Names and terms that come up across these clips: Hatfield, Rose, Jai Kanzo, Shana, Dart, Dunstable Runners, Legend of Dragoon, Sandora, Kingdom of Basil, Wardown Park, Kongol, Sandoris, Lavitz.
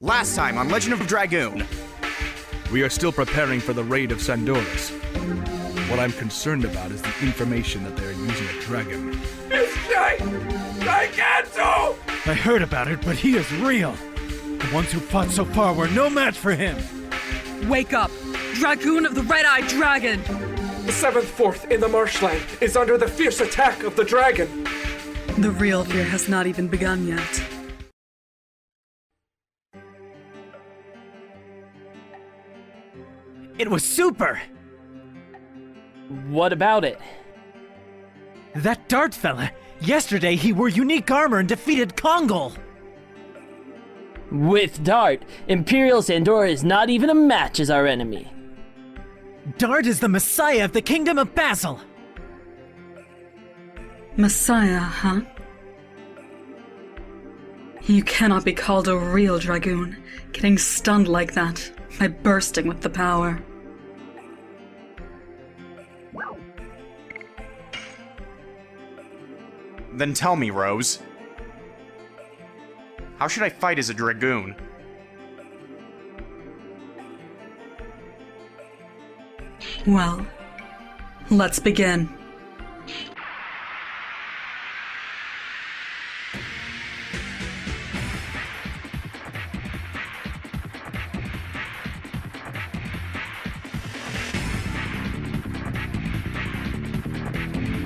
Last time on Legend of Dragoon. We are still preparing for the raid of Sandoris. What I'm concerned about is the information that they are using a dragon. It's Jai Kanzo! I heard about it, but he is real. The ones who fought so far were no match for him. Wake up, Dragoon of the Red-Eyed Dragon! The seventh fourth in the marshland is under the fierce attack of the dragon. The real fear has not even begun yet. It was super! What about it? That Dart fella! Yesterday he wore unique armor and defeated Kongol! With Dart, Imperial Sandora is not even a match as our enemy. Dart is the Messiah of the Kingdom of Basil! Messiah, huh? You cannot be called a real Dragoon, getting stunned like that. By bursting with the power. Then tell me, Rose. How should I fight as a Dragoon? Well, let's begin.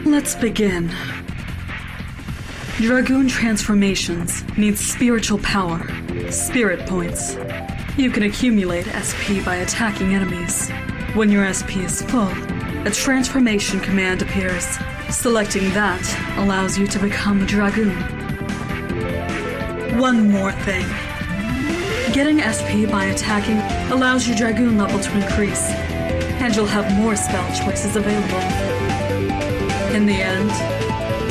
Let's begin. Dragoon transformations need spiritual power, spirit points. You can accumulate SP by attacking enemies. When your SP is full, a transformation command appears. Selecting that allows you to become a Dragoon. One more thing. Getting SP by attacking allows your Dragoon level to increase, and you'll have more spell choices available. In the end,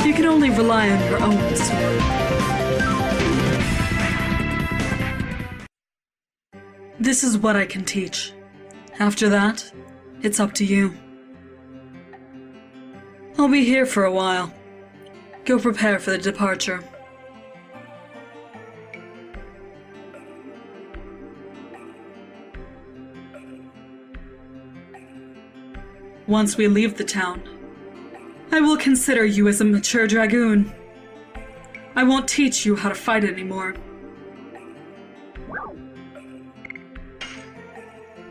you can only rely on your own sword. This is what I can teach. After that, it's up to you. I'll be here for a while. Go prepare for the departure. Once we leave the town, I will consider you as a mature Dragoon. I won't teach you how to fight anymore.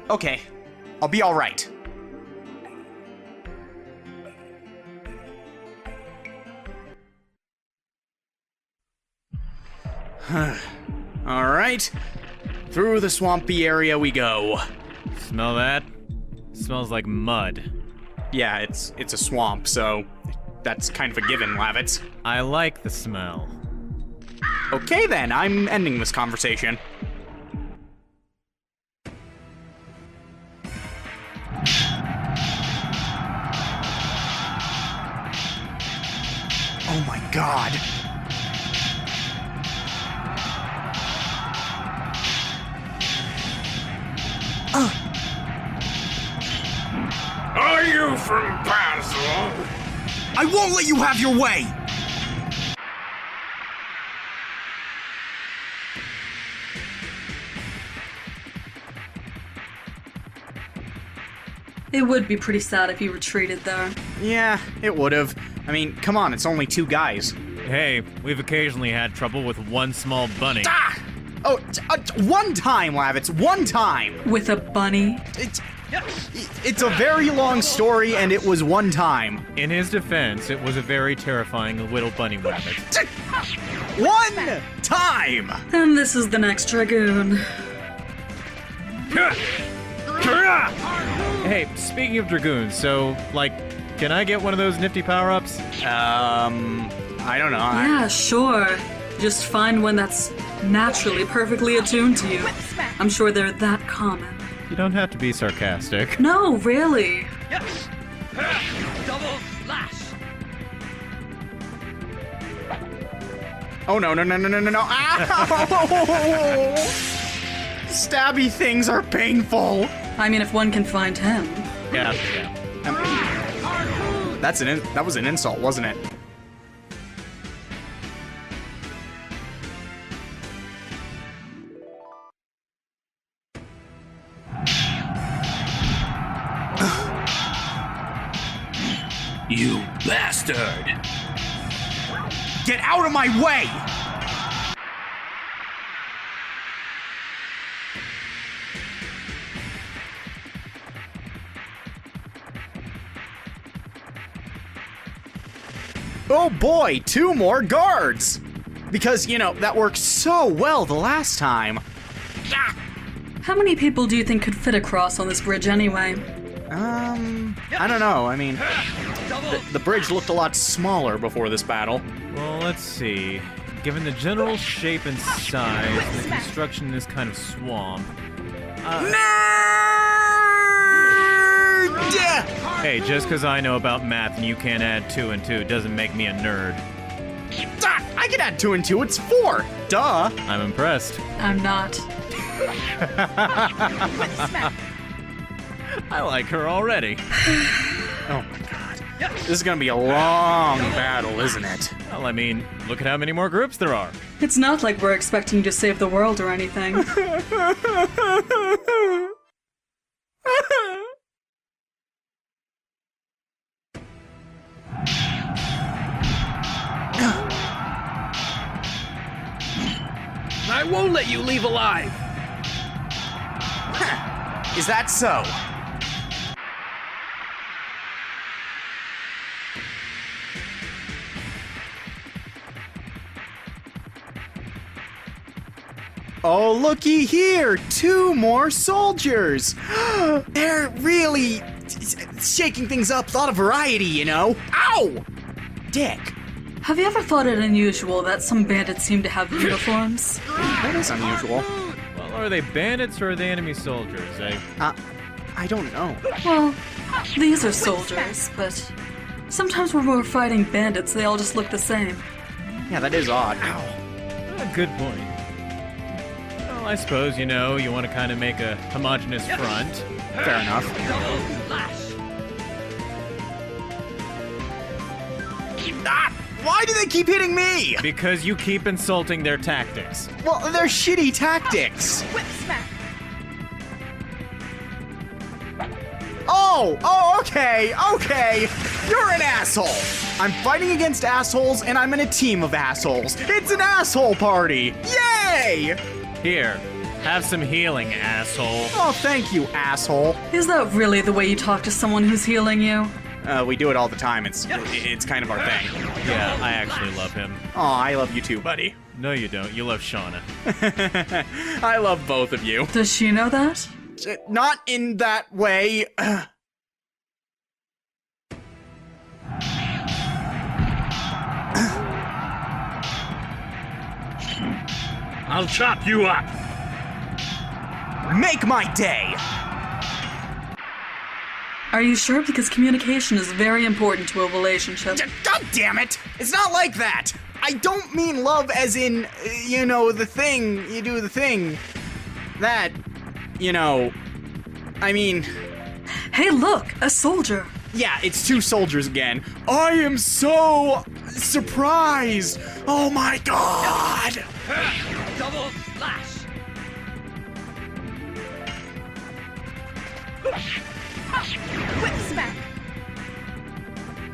Okay, I'll be all right. All right, through the swampy area we go. Smell that? It smells like mud. Yeah, it's a swamp, so that's kind of a given, Lavitz. I like the smell. Okay then, I'm ending this conversation. Oh my god. Ugh. Are you from Basil? I won't let you have your way! It would be pretty sad if you retreated there. Yeah, it would've. I mean, come on, it's only two guys. Hey, we've occasionally had trouble with one small bunny. Ah! Oh, one time, Lavitz, one time! With a bunny? It's a very long story, and it was one time. In his defense, it was a very terrifying little bunny rabbit. One time! And this is the next Dragoon. Hey, speaking of Dragoons, so, like, can I get one of those nifty power-ups? I don't know. Yeah, sure. Just find one that's naturally perfectly attuned to you. I'm sure they're that common. You don't have to be sarcastic. No, really. Yes. Double slash. Oh no. Ow! Stabby things are painful. I mean, if one can find him. Yeah. That was an insult, wasn't it? You bastard! Get out of my way! Oh boy, two more guards! Because, you know, that worked so well the last time. Ah! How many people do you think could fit across on this bridge anyway? I don't know. I mean, the bridge looked a lot smaller before this battle. Well, let's see. Given the general shape and size, and the construction in this kind of swamp... Nerd! Hey, just because I know about math and you can't add 2 and 2 doesn't make me a nerd. I can add 2 and 2, it's 4! Duh! I'm impressed. I'm not. I like her already. Oh my god. This is gonna be a long battle, isn't it? Well, I mean, look at how many more groups there are. It's not like we're expecting you to save the world or anything. I won't let you leave alive! Huh. Is that so? Oh, looky here! Two more soldiers! They're really shaking things up. A lot of variety, you know? Ow! Dick. Have you ever thought it unusual that some bandits seem to have uniforms? That is unusual. Well, are they bandits or are they enemy soldiers, eh? I don't know. Well, these are soldiers, but sometimes when we're fighting bandits, they all just look the same. Yeah, that is odd. Ow. Good point. Well, I suppose, you know, you want to kind of make a homogenous front. Fair enough. Ah! Why do they keep hitting me? Because you keep insulting their tactics. Well, they're shitty tactics. Whip smack. Oh, okay. You're an asshole. I'm fighting against assholes, and I'm in a team of assholes. It's an asshole party. Yay! Here, have some healing, asshole. Oh, thank you, asshole. Is that really the way you talk to someone who's healing you? We do it all the time. It's kind of our thing. Yeah, I actually love him. Aw, I love you too, buddy. No, you don't. You love Shana. I love both of you. Does she know that? Not in that way. I'll chop you up. Make my day. Are you sure? Because communication is very important to a relationship. God damn it! It's not like that! I don't mean love as in, you know, the thing, you do the thing. That, you know, I mean... Hey look, a soldier! Yeah, it's two soldiers again. I am so surprised! Oh my god! Double flash! Whip smack.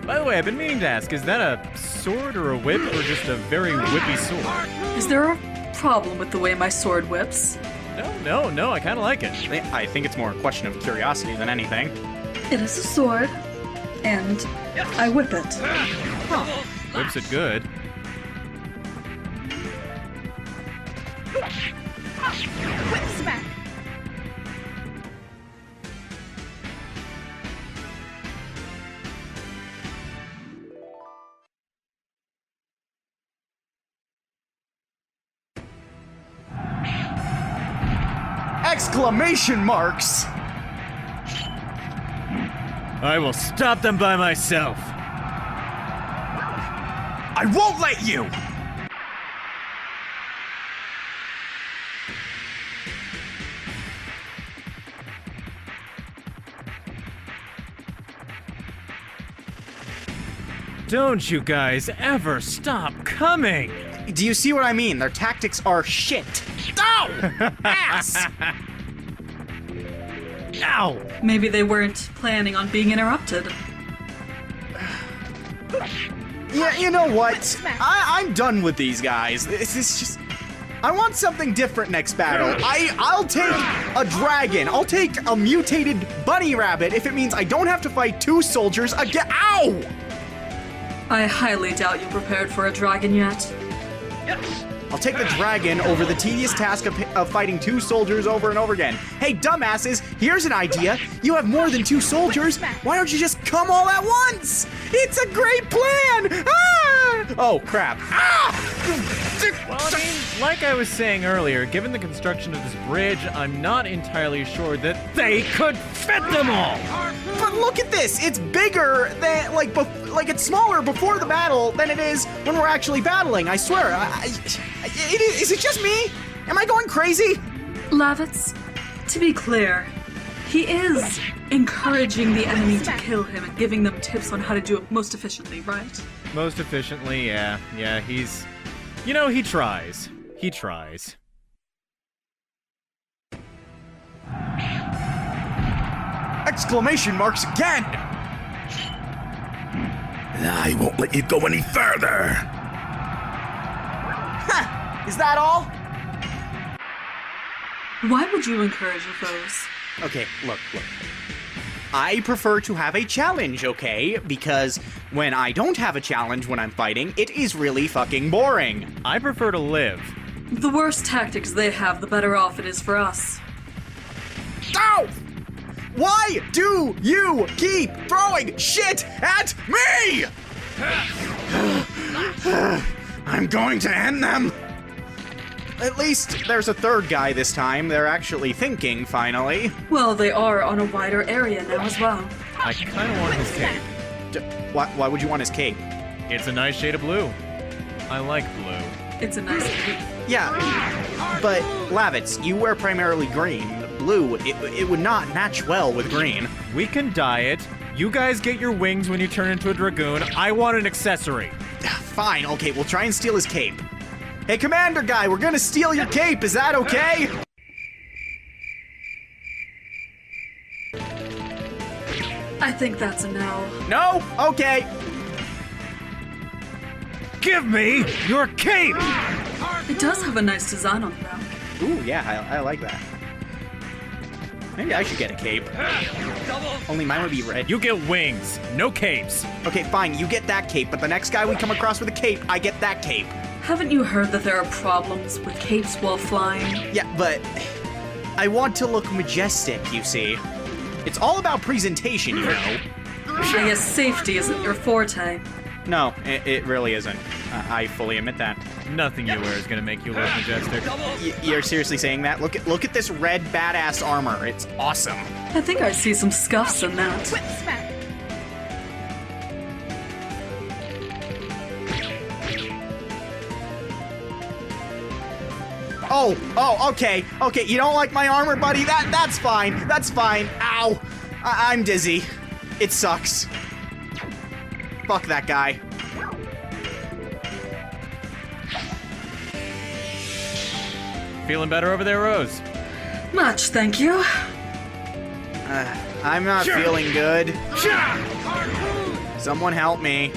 By the way, I've been meaning to ask, is that a sword or a whip or just a very whippy sword? Is there a problem with the way my sword whips? No, I kind of like it. I think it's more a question of curiosity than anything. It is a sword, and I whip it. Huh. Whips it good. Whip smack. Exclamation marks! I will stop them by myself. I won't let you! Don't you guys ever stop coming! Do you see what I mean? Their tactics are shit. Ow! Ass! Ow! Maybe they weren't planning on being interrupted. Yeah, you know what? I'm done with these guys. This is just... I want something different next battle. I'll take a dragon. I'll take a mutated bunny rabbit if it means I don't have to fight two soldiers again. Ow! I highly doubt you prepared for a dragon yet. I'll take the dragon over the tedious task of fighting two soldiers over and over again. Hey, dumbasses, here's an idea. You have more than two soldiers. Why don't you just come all at once? It's a great plan! Ah! Oh, crap. Ah! Well, I mean, like I was saying earlier, given the construction of this bridge, I'm not entirely sure that they could fit them all. But look at this. It's bigger than, like it's smaller before the battle than it is when we're actually battling. I swear. Is it just me? Am I going crazy? Lavitz, to be clear, he is encouraging the enemy to kill him and giving them tips on how to do it most efficiently, right? Most efficiently, yeah. Yeah, he's... You know, he tries. He tries. Exclamation marks again! I won't let you go any further! Ha! Is that all? Why would you encourage your foes? Okay, look. I prefer to have a challenge, okay? Because when I don't have a challenge when I'm fighting, it is really fucking boring. I prefer to live. The worse tactics they have, the better off it is for us. Ow! Why do you keep throwing shit at me? I'm going to end them. At least there's a third guy this time. They're actually thinking, finally. Well, they are on a wider area now as well. I kind of want his cape. Why would you want his cape? It's a nice shade of blue. I like blue. It's a nice cape. Yeah, but Lavitz, you wear primarily green. Blue, it would not match well with green. We can dye it. You guys get your wings when you turn into a dragoon. I want an accessory. Fine, okay, we'll try and steal his cape. Hey, Commander Guy, we're gonna steal your cape, is that okay? I think that's a no. No? Okay. Give me your cape! It does have a nice design on the back. Ooh, yeah, I like that. Maybe I should get a cape. Only mine would be red. You get wings, no capes. Okay, fine, you get that cape, but the next guy we come across with a cape, I get that cape. Haven't you heard that there are problems with capes while flying? Yeah, but I want to look majestic, you see. It's all about presentation, you know. I guess safety isn't your forte. No, it really isn't. I fully admit that. Nothing you wear is going to make you look majestic. You're seriously saying that? Look at this red badass armor. It's awesome. I think I see some scuffs in that. Oh, okay, you don't like my armor, buddy? That's fine. Ow, I'm dizzy. It sucks. Fuck that guy. Feeling better over there, Rose? Much, thank you. I'm not feeling good. Someone help me.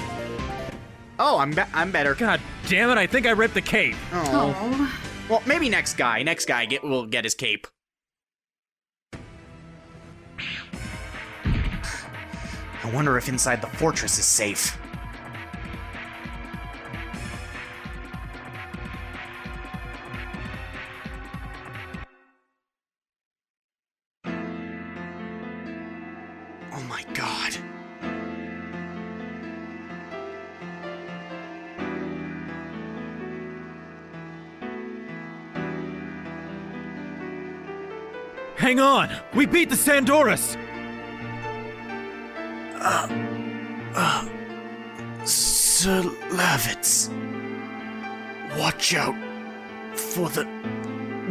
Oh, I'm better. God damn it, I think I ripped the cape. Oh. Well, maybe next guy will get his cape. I wonder if inside the fortress is safe. Oh my God. Hang on! We beat the Sandoris! Sir Lavitz, watch out for the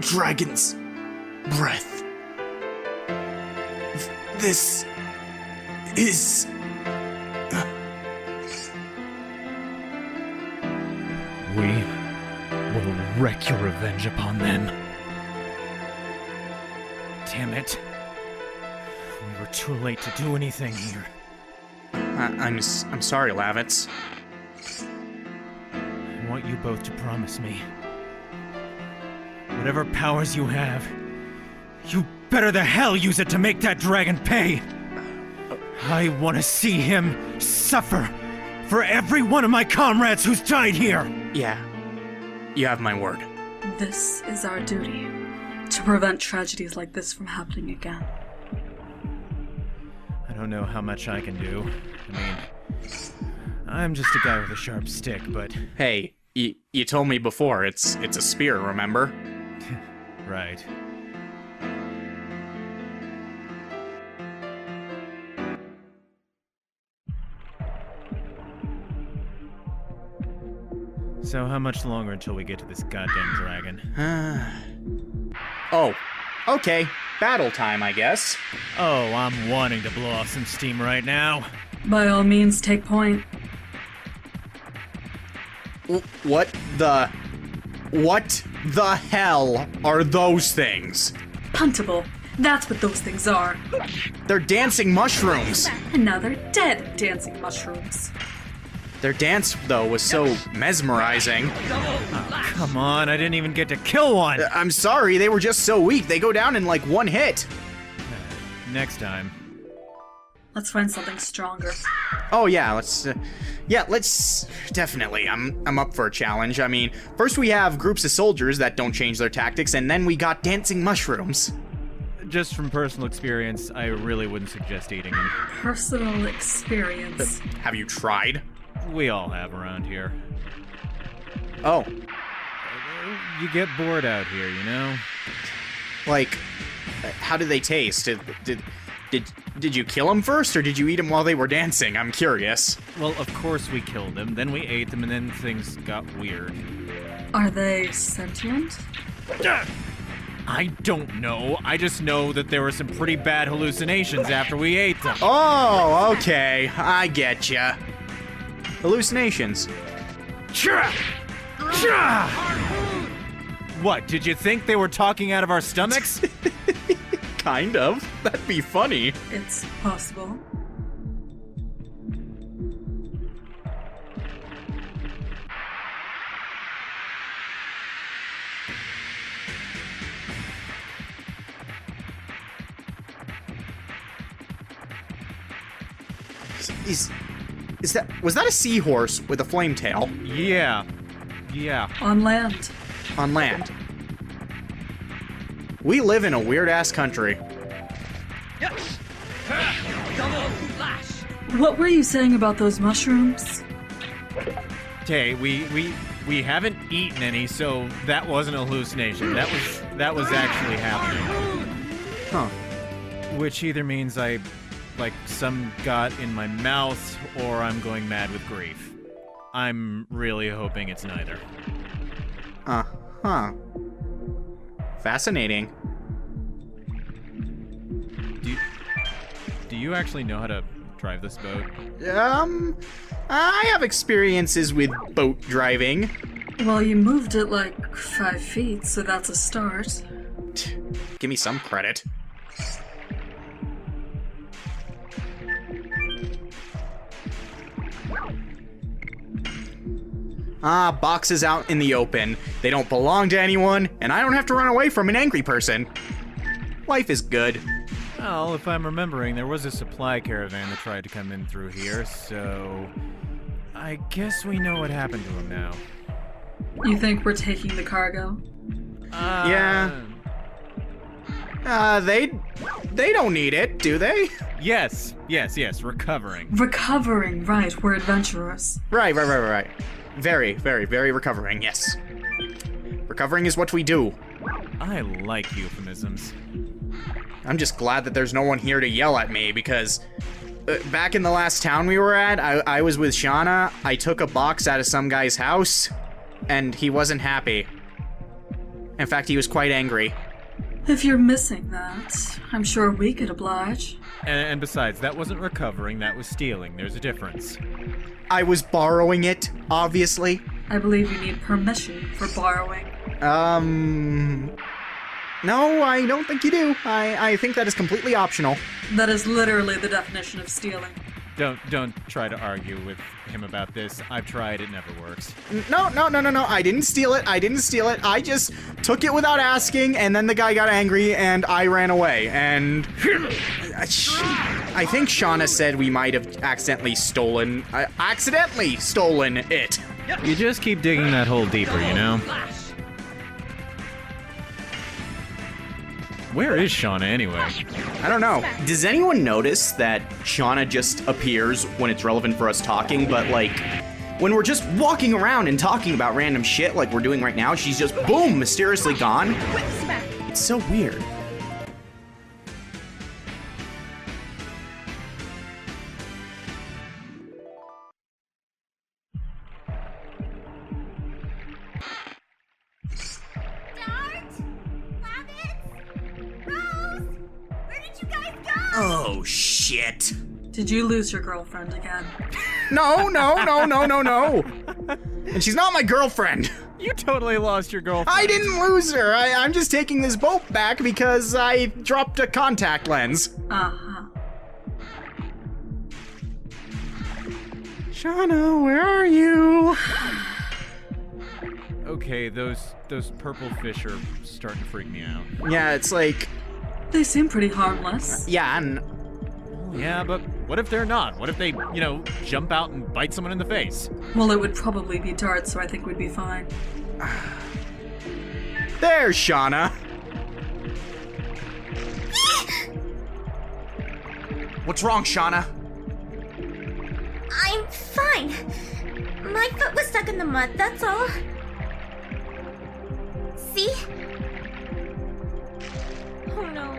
dragon's breath. This is... We will wreak your revenge upon them. Damn it. We were too late to do anything here. I'm sorry, Lavitz. I want you both to promise me, whatever powers you have, you better the hell use it to make that dragon pay! I want to see him suffer for every one of my comrades who's died here! Yeah, you have my word. This is our duty, to prevent tragedies like this from happening again. I don't know how much I can do. I mean, I'm just a guy with a sharp stick, but... Hey, you told me before, it's a spear, remember? Right. So how much longer until we get to this goddamn dragon? Oh, okay. Battle time, I guess. Oh, I'm wanting to blow off some steam right now. By all means, take point. What the hell are those things? Puntable. That's what those things are. They're dancing mushrooms. And now they're dead dancing mushrooms. Their dance, though, was so mesmerizing. Oh, come on, I didn't even get to kill one! I'm sorry, they were just so weak. They go down in, like, one hit. Next time. Let's find something stronger. Oh, yeah, let's... Definitely, I'm up for a challenge. I mean, first we have groups of soldiers that don't change their tactics, and then we got dancing mushrooms. Just from personal experience, I really wouldn't suggest eating them. Personal experience. Have you tried? We all have around here. Oh. You get bored out here, you know? Like, how did they taste? Did you kill them first, or did you eat them while they were dancing? I'm curious. Well, of course we killed them, then we ate them, and then things got weird. Are they sentient? I don't know. I just know that there were some pretty bad hallucinations after we ate them. Oh, okay. I get ya. Hallucinations. What, did you think they were talking out of our stomachs? Kind of. That'd be funny. It's possible. Was that a seahorse with a flame tail? Yeah. On land. We live in a weird-ass country. What were you saying about those mushrooms? Hey, we haven't eaten any, so that wasn't a hallucination. That was actually happening. Huh. Which either means I... like some got in my mouth, or I'm going mad with grief. I'm really hoping it's neither. Uh-huh. Fascinating. Do you actually know how to drive this boat? I have experiences with boat driving. Well, you moved it like 5 feet, so that's a start. Give me some credit. Ah, boxes out in the open. They don't belong to anyone, and I don't have to run away from an angry person. Life is good. Well, if I'm remembering, there was a supply caravan that tried to come in through here, so... I guess we know what happened to him now. You think we're taking the cargo? Yeah. They don't need it, do they? Yes, recovering. Recovering, right, we're adventurous. Right. Very, very, very recovering, yes. Recovering is what we do. I like euphemisms. I'm just glad that there's no one here to yell at me, because back in the last town we were at, I was with Shana. I took a box out of some guy's house, and he wasn't happy. In fact, he was quite angry. If you're missing that, I'm sure we could oblige. And besides, that wasn't recovering, that was stealing. There's a difference. I was borrowing it, obviously. I believe you need permission for borrowing. No, I don't think you do. I think that is completely optional. That is literally the definition of stealing. Don't try to argue with him about this. I've tried. It never works. No. I didn't steal it. I just took it without asking, and then the guy got angry, and I ran away. And I think Shana said we might have accidentally stolen it. You just keep digging that hole deeper, you know? Where is Shana, anyway? I don't know. Does anyone notice that Shana just appears when it's relevant for us talking, but, like, when we're just walking around and talking about random shit like we're doing right now, she's just, boom, mysteriously gone? It's so weird. Shit. Did you lose your girlfriend again? No. And she's not my girlfriend. You totally lost your girlfriend. I didn't lose her. I'm just taking this boat back because I dropped a contact lens. Uh-huh. Shana, where are you? Okay, those purple fish are starting to freak me out. Yeah, it's like... They seem pretty harmless. Yeah, and... Yeah, but what if they're not? What if they, you know, jump out and bite someone in the face? Well, it would probably be Dart, so I think we'd be fine. There's Shana. What's wrong, Shana? I'm fine. My foot was stuck in the mud, that's all. See? Oh, no.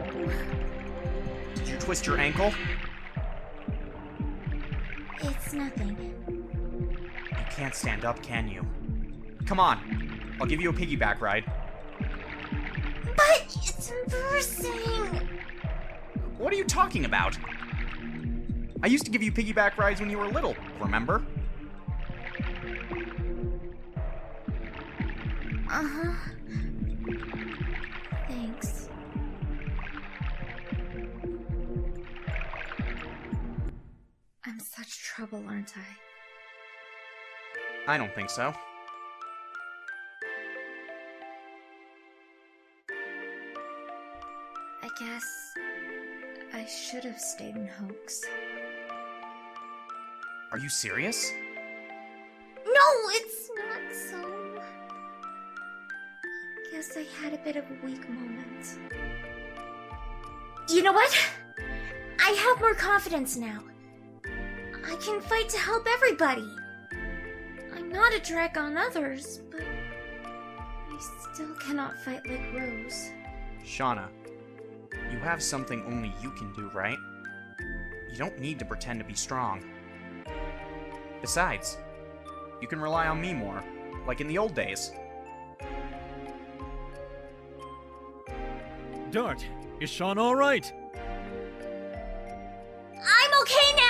Did you twist your ankle? It's nothing. You can't stand up, can you? Come on. I'll give you a piggyback ride. But it's embarrassing. What are you talking about? I used to give you piggyback rides when you were little, remember? Uh-huh. Thanks. I'm such trouble, aren't I? I don't think so. I guess I should have stayed in Hoax. Are you serious? No, it's not so. I guess I had a bit of a weak moment. You know what? I have more confidence now. I can fight to help everybody. I'm not a drag on others, but I still cannot fight like Rose. Shana, you have something only you can do, right? You don't need to pretend to be strong. Besides, you can rely on me more, like in the old days. Dart, is Shana all right? I'm okay now!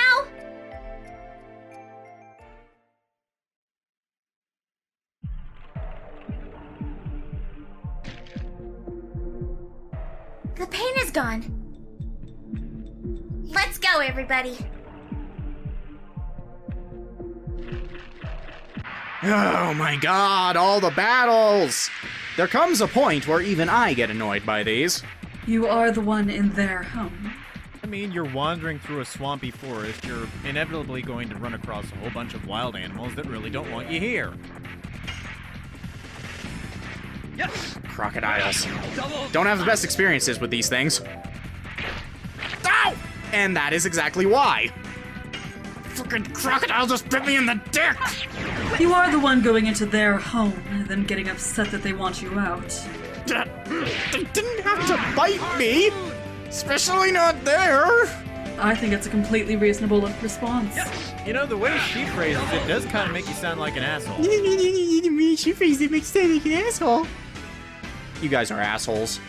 The pain is gone. Let's go, everybody. Oh my god, all the battles! There comes a point where even I get annoyed by these. You are the one in their home. I mean, you're wandering through a swampy forest. You're inevitably going to run across a whole bunch of wild animals that really don't want you here. Yes. Crocodiles. Don't have the best experiences with these things. Ow! And that is exactly why. Frickin' crocodile just bit me in the dick! You are the one going into their home and then getting upset that they want you out. They didn't have to bite me! Especially not there! I think it's a completely reasonable response. You know, the way she phrases it does kind of make you sound like an asshole. She phrases it makes you sound like an asshole. You guys are assholes.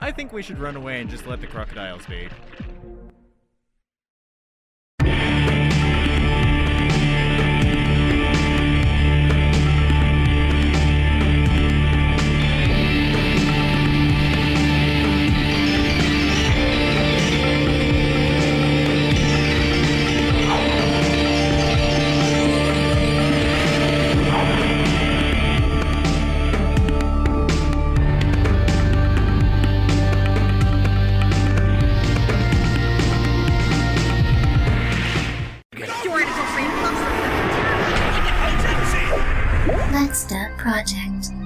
I think we should run away and just let the crocodiles be. step project.